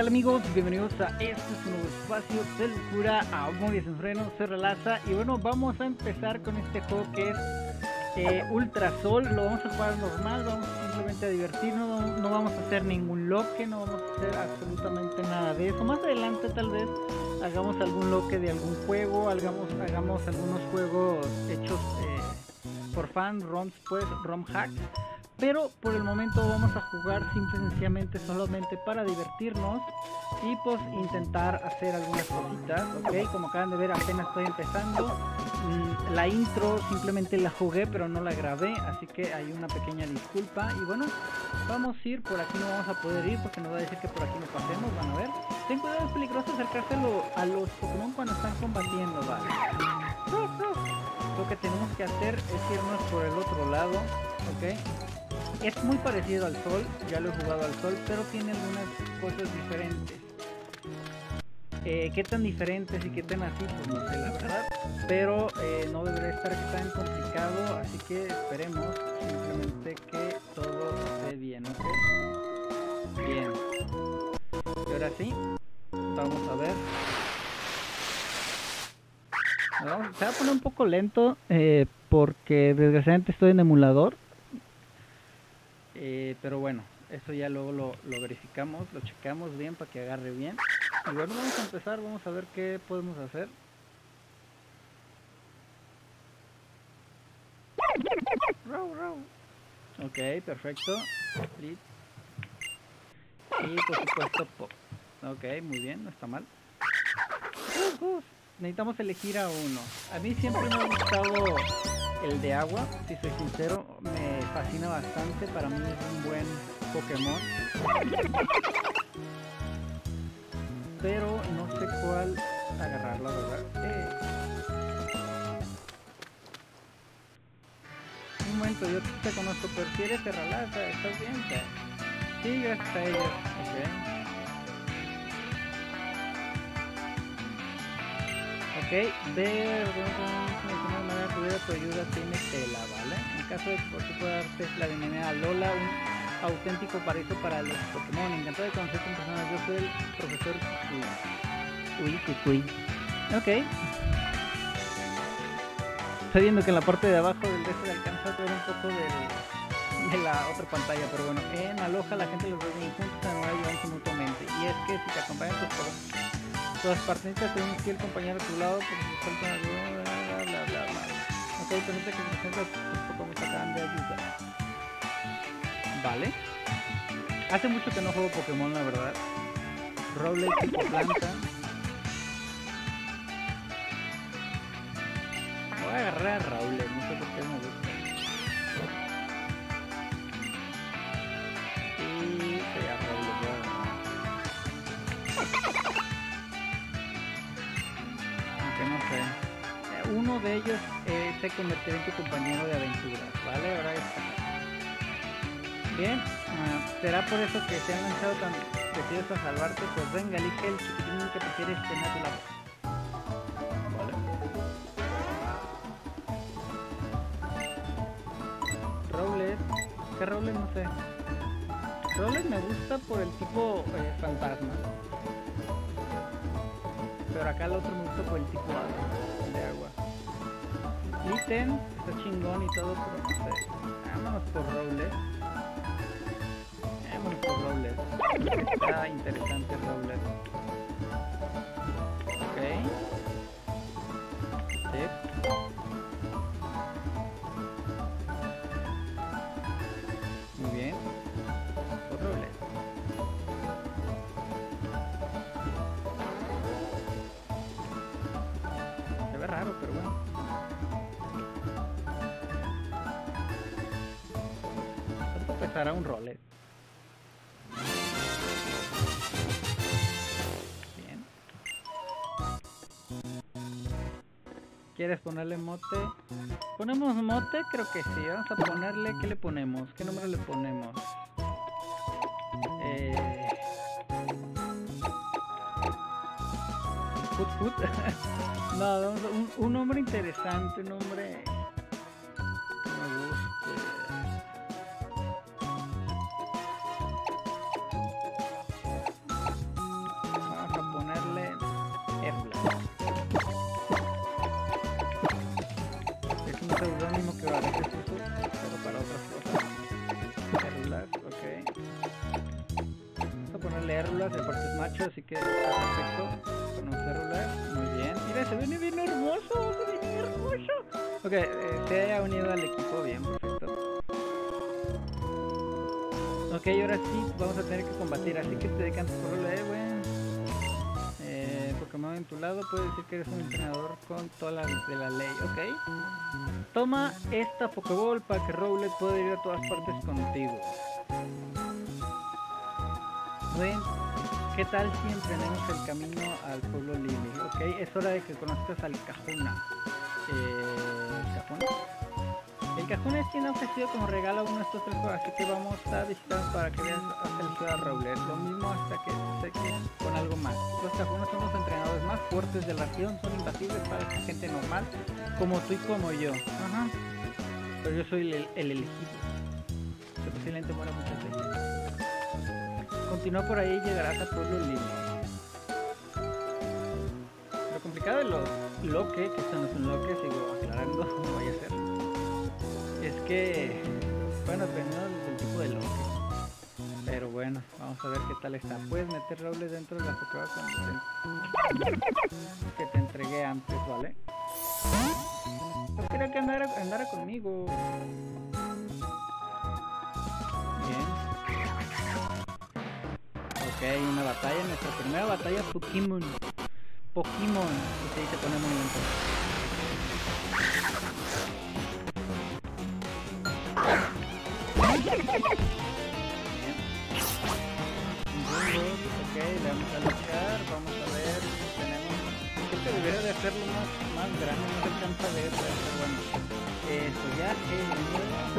tal amigos? Bienvenidos a este nuevo espacio de locura, a Amor y sin freno, soy Erralasa. Y bueno, vamos a empezar con este juego que es Ultra Sol. Lo vamos a jugar normal, vamos simplemente a divertirnos, no vamos a hacer ningún loque, no vamos a hacer absolutamente nada de eso. Más adelante tal vez hagamos algún loque de algún juego, hagamos algunos juegos hechos por fan, ROMs pues, ROM hacks. Pero por el momento vamos a jugar simple y sencillamente solamente para divertirnos y pues intentar hacer algunas cositas, ok. Como acaban de ver, apenas estoy empezando. La intro simplemente la jugué pero no la grabé, así que hay una pequeña disculpa. Y bueno, vamos a ir, por aquí no vamos a poder ir porque nos va a decir que por aquí no pasemos, van a ver. Ten cuidado, es peligroso acercarse a los Pokémon cuando están combatiendo, vale. Lo que tenemos que hacer es irnos por el otro lado, ok. Es muy parecido al Sol, ya lo he jugado al Sol, pero tiene algunas cosas diferentes. ¿Qué tan diferentes y qué tan así? Pues no sé la verdad, pero no debería estar tan complicado, así que esperemos simplemente que todo esté bien, ¿ok? Bien. Y ahora sí, vamos a ver. No, se va a poner un poco lento porque desgraciadamente estoy en emulador. Pero bueno, eso ya luego lo verificamos, lo checamos bien para que agarre bien. Y bueno, vamos a empezar, vamos a ver qué podemos hacer. Ok, perfecto. Y por supuesto Pop. Ok, muy bien, no está mal. Necesitamos elegir a uno. A mí siempre me ha gustado el de agua, si soy sincero, me fascina bastante, para mí es un buen Pokémon. Pero no sé cuál agarrar, la verdad. Un momento, yo te conozco, pero si eres Erralasa, ¿estás bien? Sí, gracias a ellos. Ok, tu ayuda tiene tela, ¿vale? En caso de por si pueda darte la bienvenida a Alola, un auténtico paraíso para los Pokémon. Encantado de conocerte en persona, yo soy el profesor Kukui. Ok. Estoy viendo que en la parte de abajo del resto se alcanza a ver un poco de la otra pantalla, pero bueno, en Aloha la gente los reúne juntos en una ayuda mutuamente. Y es que si te acompañan tus partneritas, te un fiel compañero a tu lado, porque se faltan algunos, bla bla bla. Que como se acaban de ayudar. Vale. Hace mucho que no juego Pokémon, la verdad. Rowlet tipo planta. Voy a agarrar a Rowlet, no sé por qué me gusta. Y se llama Rowlet. Aunque no sé. Uno de ellos se convertirá en tu compañero de aventuras, ¿vale? Ahora es bien, será por eso que se han lanzado tan decididos a salvarte, pues venga, elige el chiquitín que prefieres tener a tu lado. Vale. Rowlet, ¿qué Rowlet? No sé. Rowlet me gusta por el tipo fantasma. Pero acá el otro me gusta por el tipo de agua. Litten está chingón y todo, pero no sé. Vámonos por Rowlet. Está interesante Rowlet. Ok. Tip. Muy bien. Por Rowlet. Se ve raro, pero bueno. Hará un Rowlet. Bien. ¿Quieres ponerle mote? ¿Ponemos mote? Creo que sí. Vamos a ponerle. ¿Qué le ponemos? ¿Qué nombre le ponemos? Hut. No, vamos a un nombre interesante. Un nombre. gusta ponerle Erralasa, de parte es macho, así que perfecto. Ponemos Erralasa, muy bien. Mira, se viene bien hermoso, se viene hermoso. Ok, se ha unido al equipo, bien, perfecto. Ok, ahora sí vamos a tener que combatir, así que te decantas por Rowlet, güey. Pokémon en tu lado, puedes decir que eres un entrenador con todas las de la ley, ok. Toma esta Pokéball para que Rowlet pueda ir a todas partes contigo. Güey, ¿qué tal si entrenamos el camino al pueblo Lillie? Ok, es hora de que conozcas al Kahuna. El Kahuna es quien ha ofrecido como regalo a uno de estos tres juegos, así que vamos a visitar para que vean hasta el ciudad Rowlet. Lo mismo hasta que se quede con algo más. Los Kahunas son los entrenadores más fuertes de la región, son imbatibles para la gente normal, como tú y como yo. Ajá. Pero yo soy el elegido, que posiblemente muera muchas veces. Continúa por ahí y llegarás a pueblo libre. Lo complicado de los loques, que esto no es un loque, sigo aclarando, no vaya a ser. Es que, bueno, dependiendo del tipo de loco. Pero bueno, vamos a ver qué tal está. Puedes meter Rowlet dentro de la Pokéball que te entregué antes, ¿vale? Yo quería que andara conmigo. Bien. Ok, una batalla, nuestra primera batalla Pokémon. Pokémon. Y se pone muy lento. Bien. Ok, vamos a luchar, vamos a ver si tenemos... Creo que debería de hacerlo más grande, no se alcanza de eso, pero bueno. Eso ya que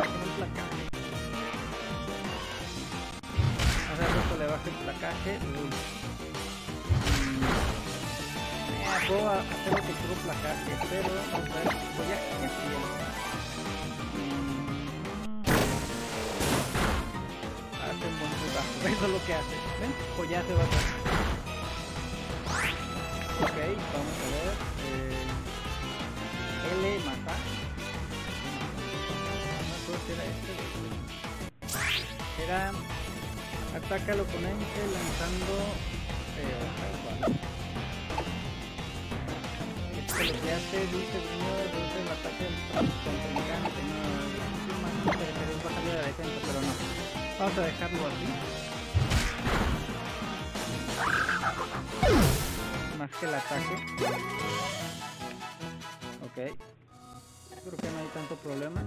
el placaje. A ver, esto le baja el placaje. Puedo hacer lo que quiero placaje, pero vamos a ver, voy a... Eso es lo que hace, ¿ven? Pues ya se va a hacer. Ok, vamos a ver. L mata. No creo que era este. Era. Ataca al oponente lanzando. Esto es lo que hace, dice primero, reduce el ataque del contrincante. No, es bajarle de la defensa, pero no. Vamos a dejarlo así. Más que el ataque. Ok, creo que no hay tanto problema.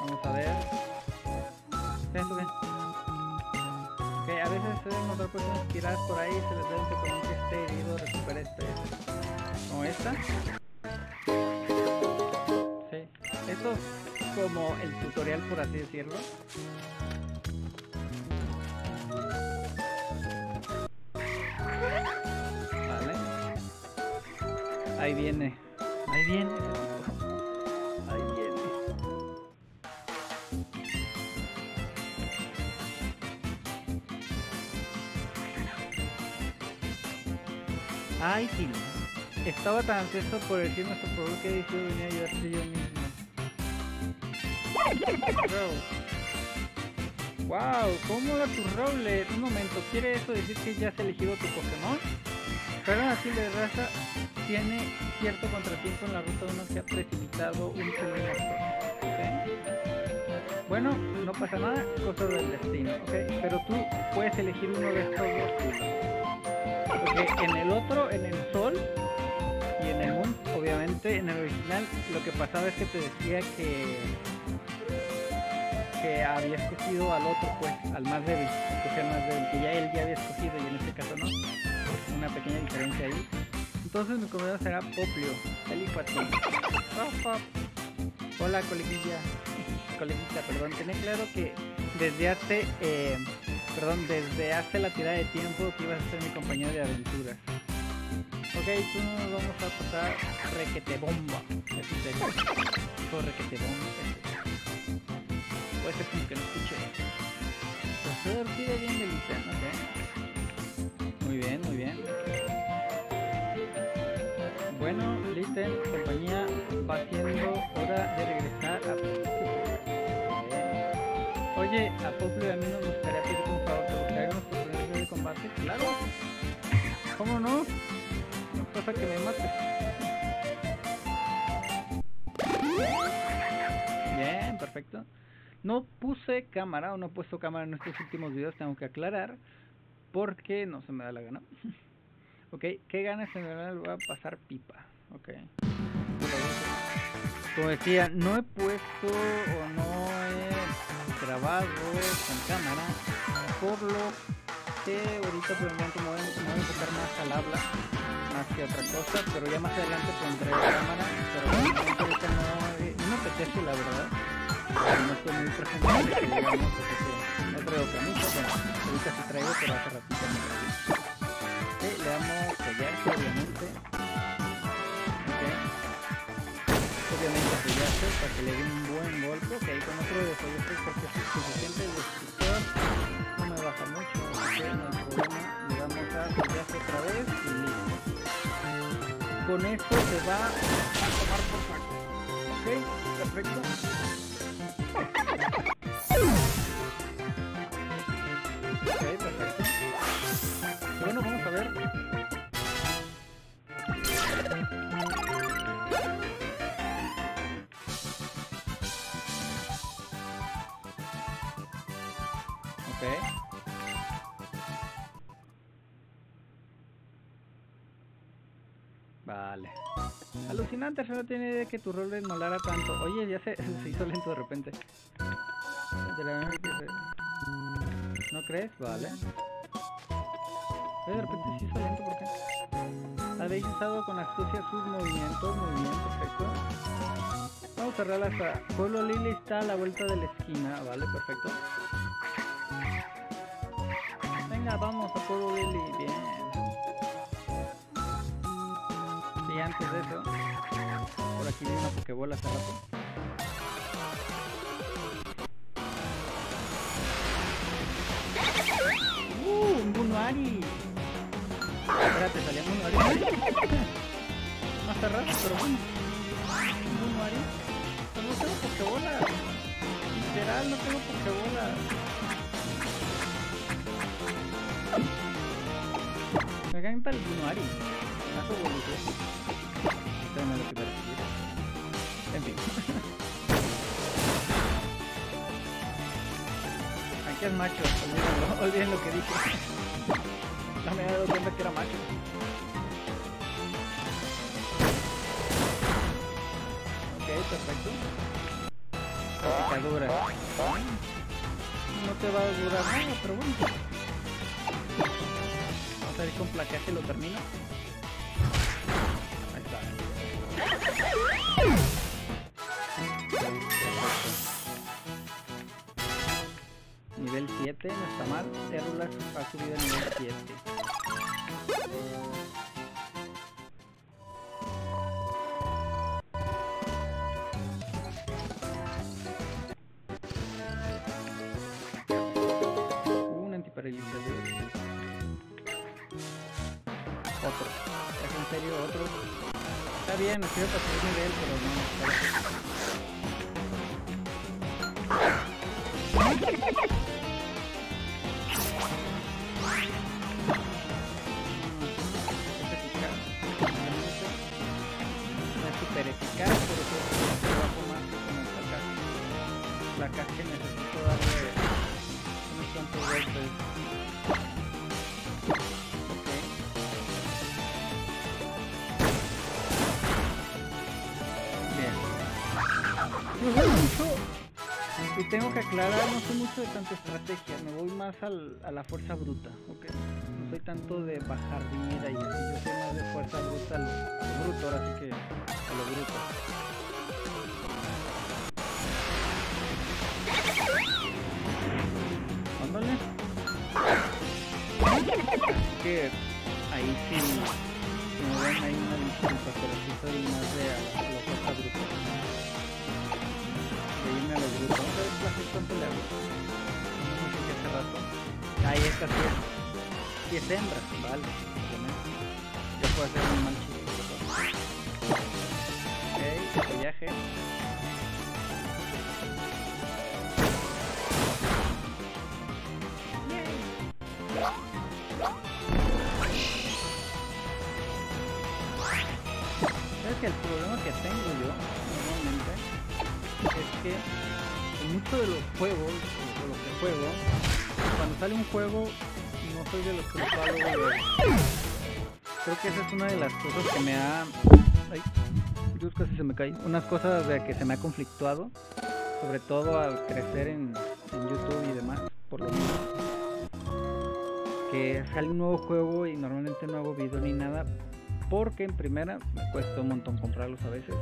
Vamos a ver. Ven. Ok, a veces se deben encontrar personas tiradas por ahí y se les debe que con que esté herido recupera este. Como esta. Esto es como el tutorial, por así decirlo. Vale. Ahí viene. Ahí viene. Ay, sí. Estaba tan ansioso por decir nuestro pueblo que dijo venía a ayudarte yo mismo. Wow, ¿cómo era tu Rowlet? Un momento, ¿quiere eso decir que ya has elegido tu Pokémon? Pero así de raza tiene cierto contratiempo en la ruta 1 que ha precipitado un kilómetro. ¿Okay? Bueno, no pasa nada, cosa del destino, ¿okay? Pero tú puedes elegir uno de estos dos. Porque en el otro, en el sol y en el moon, obviamente en el original lo que pasaba es que te decía que había escogido al otro, pues, al más débil, que ya él ya había escogido y en este caso no, pues una pequeña diferencia ahí. Entonces mi comida será Popplio, el hijo a ti. Hola coleguita, perdón, tenés claro que desde hace la tirada de tiempo que ibas a ser mi compañero de aventuras. Ok, tú nos vamos a pasar requete bomba, puede ser como que no escuché. Pero se sigue bien delita, ok. Muy bien. Bueno, Listen, compañía, va siendo hora de regresar a Popplio. Oye, a Popplio a mí nos gustaría pedir un favor, ¿te gustaría que nos proponemos de combate? ¡Claro! ¿Cómo no? No es cosa que me mate. Bien, perfecto. No puse cámara, o no he puesto cámara en estos últimos videos, tengo que aclarar, porque no se me da la gana. Ok, ¿qué ganas en verdad? Voy a pasar pipa. Ok. Como decía, no he puesto o no he grabado con cámara, por lo que ahorita probablemente me voy a enfocar más al habla, más que otra cosa, pero ya más adelante pondré cámara, pero ahorita no apetece, la verdad. No estoy muy presente, digamos, no traigo camisa, bueno, ahorita sí traigo, pero hace ratito no traigo. Okay, le damos collarse, obviamente. Okay. Obviamente collarse para que le dé un buen golpe. Ok, con otro de collarse porque es suficiente el destructor. No me baja mucho, ok, no hay problema. Le damos a collarse otra vez y listo. Con esto se va a tomar por saco. Ok, perfecto. Ok, perfecto. Bueno, vamos a ver. Ok. Vale. Alucinante, yo no tenía idea de que tu Rowlet molara tanto. Oye, ya se hizo lento de repente. ¿No crees? Vale. Oye, de repente se hizo lento, ¿por qué? Habéis usado con astucia sus movimientos. Muy bien, perfecto. Vamos a Erralasa. Pueblo Lillie está a la vuelta de la esquina. Vale, perfecto. Venga, vamos a Pueblo Lillie. Bien. Y antes de eso, por aquí viene una pokebola hace rato. ¡Un Buneary! Espérate, salía Buneary. Más cerrado, pero bueno. Buneary. Pero no tengo pokebolas. Literal, no tengo pokebolas. Me encanta el Buneary. Más evolución. En fin. Aquí es macho, olviden lo que dije. No me había dado cuenta que era macho. Ok, perfecto. La picadura. No te va a durar nada, pero bueno. Vamos a ir con placaje y lo termino. Nivel 7, no está mal. Erralasa ha subido a nivel 7. Un antiparalizador. Otro. ¿Es en serio otro? Está bien, nos sirve para subir nivel, pero no. Tengo que aclarar, no soy mucho de tanta estrategia, me voy más a la fuerza bruta, ok. No soy tanto de bajar vida y así, yo soy más de fuerza bruta a lo bruto, ahora sí que a lo bruto. Ándale. Así que ahí sí, si me ven ahí una disculpa, pero sí soy más de a la fuerza bruta. Vamos a ver placer cuánto le hago. No sé qué hace rato. Ahí está, sí. Y es hembra, vale. Ya puedo hacer un mal chico. Ok, ya personaje. Sabes que el problema que tengo yo normalmente es que en muchos de los juegos, o los que juego, cuando sale un juego no soy de los que lo pago de... Creo que esa es una de las cosas que me ha... Ay, Dios, casi se me cae. Unas cosas de que se me ha conflictuado, sobre todo al crecer en YouTube y demás, por lo menos. Que sale un nuevo juego y normalmente no hago video ni nada porque en primera me cuesta un montón comprarlos a veces,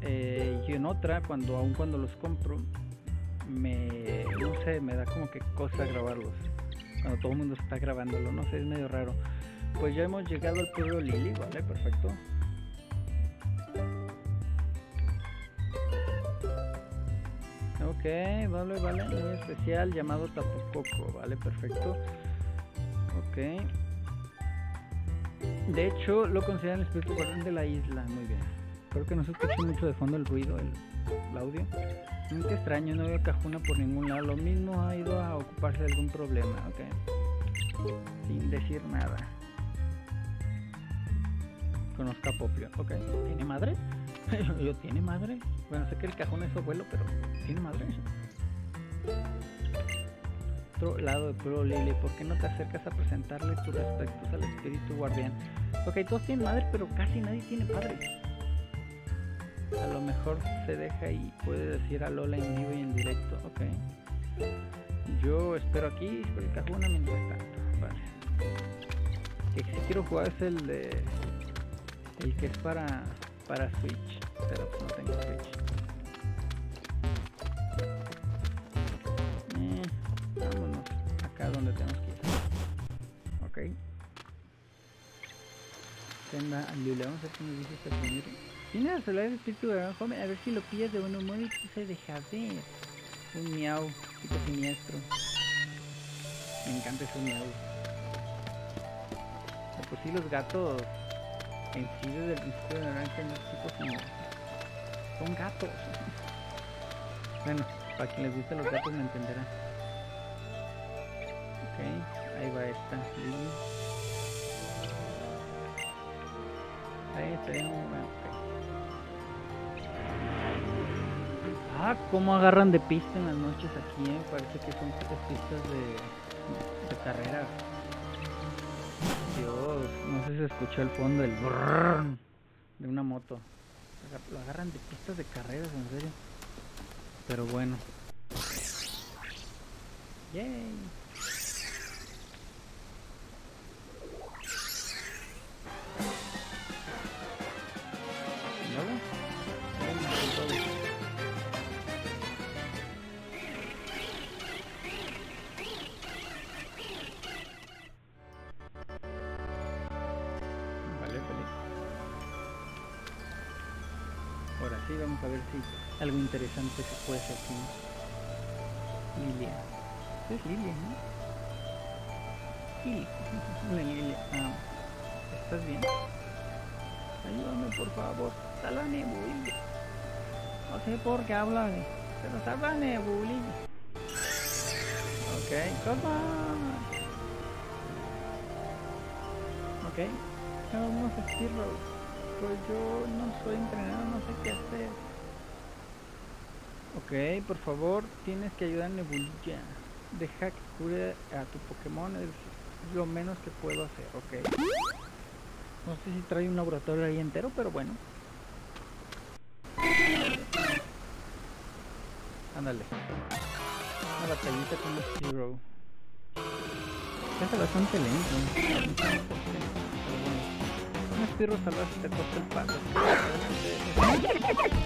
y en otra, aun cuando los compro, me da como que cosa grabarlos cuando todo el mundo está grabándolo, no sé, es medio raro. Pues ya hemos llegado al pueblo Lillie, vale, perfecto. Ok, vale, un especial llamado Tapu Poco, vale, perfecto. Okay. De hecho, lo consideran el espíritu guardián de la isla. Muy bien. Creo que no se escucha mucho de fondo el ruido, el audio. Nunca extraño, no veo a Kahuna por ningún lado. Lo mismo ha ido a ocuparse de algún problema. Ok. Sin decir nada. Conozca a Popplio. Ok. ¿Tiene madre? ¿Tiene madre? Bueno, sé que el Kahuna es su abuelo, pero ¿tiene madre? Otro lado de pueblo Lillie, ¿por qué no te acercas a presentarle tus respetos al espíritu guardián? Ok, todos tienen madre, pero casi nadie tiene padre. A lo mejor se deja y puede decir a Alola en vivo y en directo. Ok, yo espero aquí por el Kahuna mientras tanto. Vale, que si quiero jugar es el de... el que es para Switch, pero pues no tengo Switch. Donde tenemos que ir. Ok, tienda Alola, vamos a ver qué nos dice este señor. Viene a solar el espíritu de joven, a ver si lo pillas de buen humor y se deja ver. Un miau, tipo siniestro. Me encanta ese miau. Por si los gatos en sí desde el principio de naranja no es tipo siniestro. Son gatos. Bueno, para quien les guste los gatos me entenderá. Ok, ahí va esta Lillie. Ahí está, okay. Ah, cómo agarran de pista en las noches aquí, parece que son pistas de carrera. Dios, no sé si se escuchó al fondo el brrrr de una moto. Lo agarran de pistas de carreras, en serio. Pero bueno. Yay. Ahora sí, vamos a ver si algo interesante se puede hacer aquí. Lillie. Es Lillie, ¿no? Sí, la Lillie. Ah, ¿estás bien? Ayúdame, por favor. Sálvame, Lillie. No sé por qué hablan, pero sálvame, Lillie. Ok, ¿cómo? Ok. Vamos a Spearow. Pues yo no soy entrenado, no sé qué hacer. Ok, por favor, tienes que ayudar a Nebulilla. Deja que cure a tu Pokémon, es lo menos que puedo hacer, ok. No sé si trae un laboratorio ahí entero, pero bueno. Ándale. Una batallita como Spearow. Ya está bastante lento. Pero bueno. Un espirro salvaje te corta el pato. Perfecto.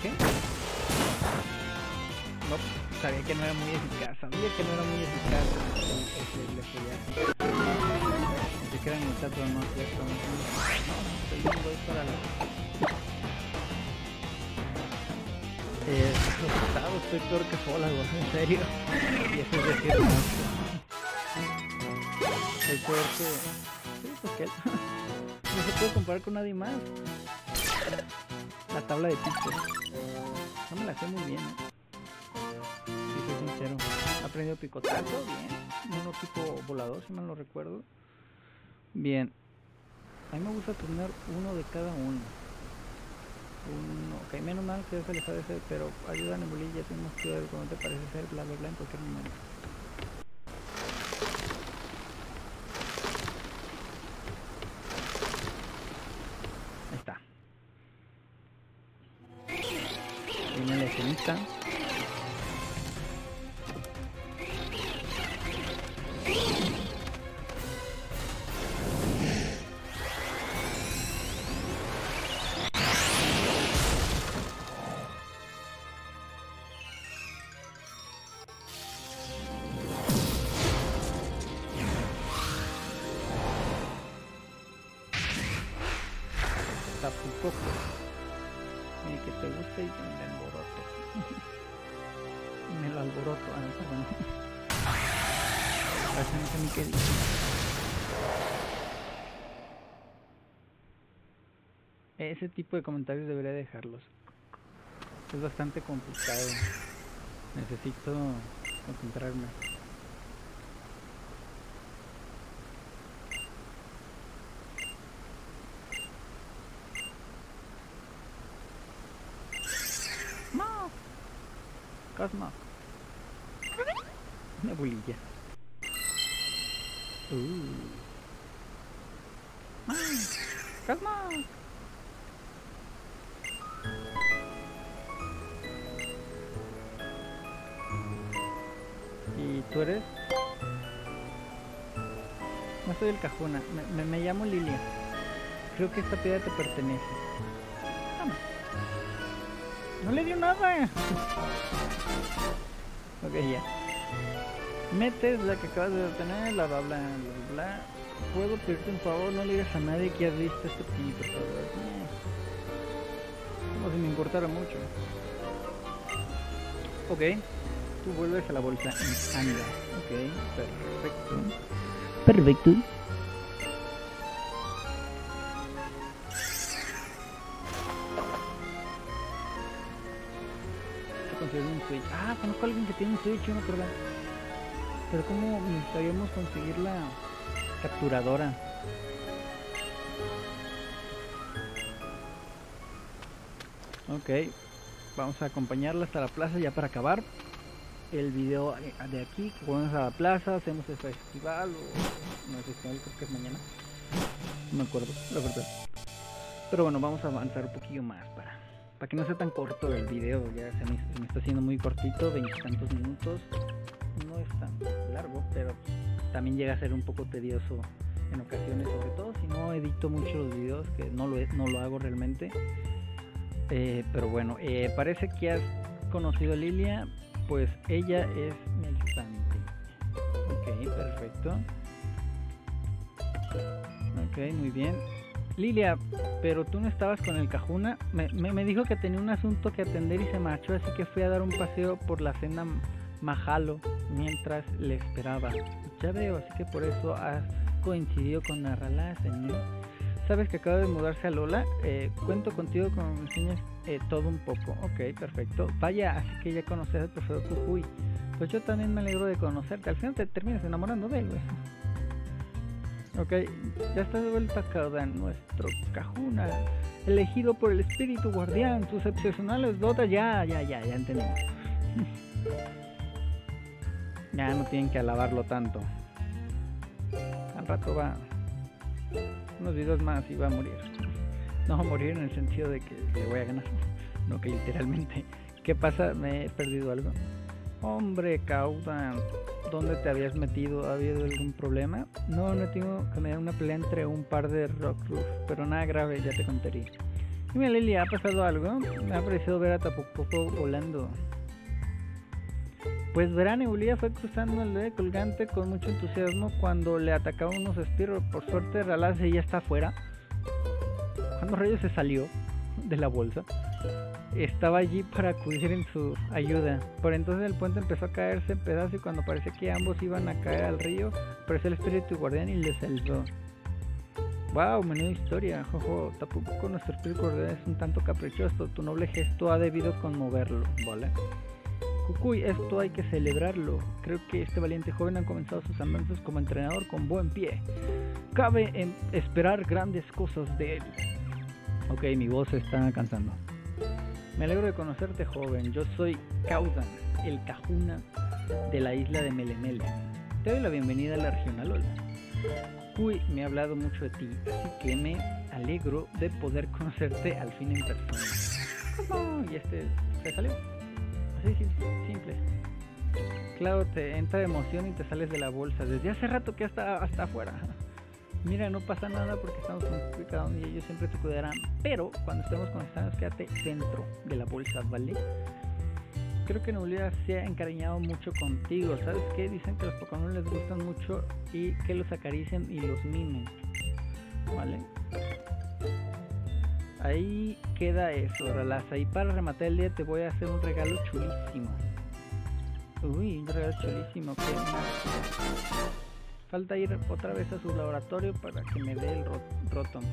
viaje. No, sabía que no era muy eficaz, el viaje. Se queda en el teatro, no, cierto. No, estoy voy para la... asustado, estoy peor que sola, güey, en serio. Y eso es decir mucho. Estoy peor que... sí, porque... no se puede comparar con nadie más. La tabla de picos no me la sé muy bien, si soy sincero. He aprendido picotazo, bien. Uno tipo volador, si mal no recuerdo. Bien. A mí me gusta turnar uno de cada uno. Ok, menos mal que eso les ha de ser, pero ayuda a Nebulilla, ya tenemos que ver cómo te parece ser, bla bla bla, en cualquier momento. Ahí está. Viene la escenita. Tapu Poco. Mire que te gusta y te me alboroto. Me lo alboroto, ah, bueno. Parece no sé ni qué dice. Ese tipo de comentarios debería dejarlos. Es bastante complicado. Necesito concentrarme. Cosmo. Una bolilla. Cosmo. ¿Y tú eres? No soy el Kahuna. Me llamo Lillie. Creo que esta piedra te pertenece. Toma. No le dio nada. Ok, ya. Metes la que acabas de obtener, la bla bla bla bla. Puedo pedirte un favor, no le digas a nadie que has visto este pedido, por favor. Como si me importara mucho. Ok, tú vuelves a la bolsa anda. Ok, perfecto. Perfecto. Un Switch. Ah, conozco a alguien que tiene un Switch, no, perdón. Pero ¿cómo necesitaríamos conseguir la capturadora? Ok, vamos a acompañarla hasta la plaza ya para acabar el video de aquí. Vamos a la plaza, hacemos el festival o no, el festival creo que es mañana. No me acuerdo, la verdad. Pero bueno, vamos a avanzar un poquillo más para que no sea tan corto el video, ya se me está haciendo muy cortito, 20 y tantos minutos, no es tan largo, pero también llega a ser un poco tedioso en ocasiones, sobre todo si no edito mucho los videos, que no lo hago realmente, pero bueno, parece que has conocido a Lillie, pues ella es mi ayudante. Ok, perfecto. Ok, muy bien. Lillie, pero tú no estabas con el Kahuna. Me dijo que tenía un asunto que atender y se marchó, así que fui a dar un paseo por la senda Majalo mientras le esperaba. Ya veo, así que por eso has coincidido con Erralasa, señor. Sabes que acaba de mudarse a Alola. Cuento contigo como me enseñas todo un poco. Ok, perfecto. Vaya, así que ya conoces al profesor Kukui. Pues yo también me alegro de conocerte. Al final te terminas enamorando de él, güey. Ok, ya está de vuelta acá nuestro Kahuna, elegido por el espíritu guardián, sus excepcionales dotas, ya entendemos. Ya no tienen que alabarlo tanto. Al rato va, unos videos más y va a morir. No va a morir en el sentido de que le voy a ganar, no que literalmente. ¿Qué pasa? ¿Me he perdido algo? Hombre, Caudan, ¿dónde te habías metido? ¿Ha habido algún problema? No, no tengo que me da una pelea entre un par de rock, pero nada grave, ya te contaré. Dime, Lillie, ¿ha pasado algo? Me ha parecido ver a Tapu Poco volando. Pues verá, Nebulilla fue cruzando el dedo colgante con mucho entusiasmo cuando le atacaban unos Spearow. Por suerte, Erralasa ya está afuera. Cuando Rayo se salió de la bolsa, estaba allí para acudir en su ayuda. Por entonces el puente empezó a caerse en pedazos y cuando parecía que ambos iban a caer al río, apareció el espíritu guardián y les salvó. Wow, menuda historia, jojo. Tampoco nuestro espíritu guardián es un tanto caprichoso. Tu noble gesto ha debido conmoverlo, ¿vale? Kukui, esto hay que celebrarlo. Creo que este valiente joven ha comenzado sus avances como entrenador con buen pie. Cabe esperar grandes cosas de él. Ok, mi voz se está cansando. Me alegro de conocerte, joven. Yo soy Kaudan, el Kahuna de la isla de Melemele. Te doy la bienvenida a la región Alola. Kukui me ha hablado mucho de ti, así que me alegro de poder conocerte al fin en persona. ¿Cómo? Y este se salió. Así simple. Claro, te entra de emoción y te sales de la bolsa. Desde hace rato que hasta afuera. Mira, no pasa nada porque estamos en Kahuna y ellos siempre te cuidarán. Pero cuando estemos conectados, quédate dentro de la bolsa, ¿vale? Creo que Nebulilla se ha encariñado mucho contigo. ¿Sabes qué? Dicen que los Pokémon les gustan mucho y que los acaricien y los mimen, ¿vale? Ahí queda eso, Erralasa. Y para rematar el día te voy a hacer un regalo chulísimo. Uy, un regalo chulísimo. ¿Qué más? Falta ir otra vez a su laboratorio para que me dé el Rotom.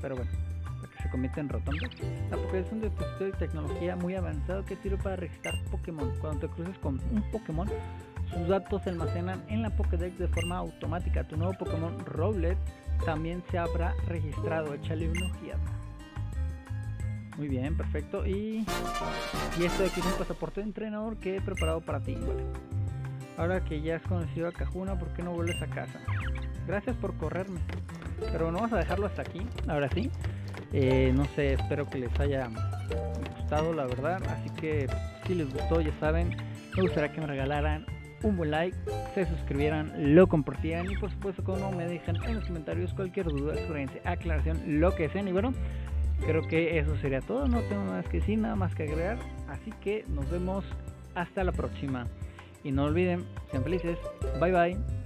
Pero bueno, para que se convierta en Rotom. La Pokédex es un dispositivo de tecnología muy avanzado que sirve para registrar Pokémon. Cuando te cruces con un Pokémon, sus datos se almacenan en la Pokédex de forma automática. Tu nuevo Pokémon Rowlet también se habrá registrado. Échale una ojeada. Muy bien, perfecto. Y esto de aquí es un pasaporte de entrenador que he preparado para ti. Vale. Ahora que ya has conocido a Kahuna, ¿por qué no vuelves a casa? Gracias por correrme. Pero no vamos a dejarlo hasta aquí. Ahora sí. No sé, espero que les haya gustado, la verdad. Así que si les gustó, ya saben, me gustaría que me regalaran un buen like, se suscribieran, lo compartieran y por supuesto, como me dejan en los comentarios cualquier duda, sugerencia, aclaración, lo que deseen. Y bueno, creo que eso sería todo. No tengo nada más que decir, nada más que agregar. Así que nos vemos hasta la próxima. Y no olviden, sean felices. Bye bye.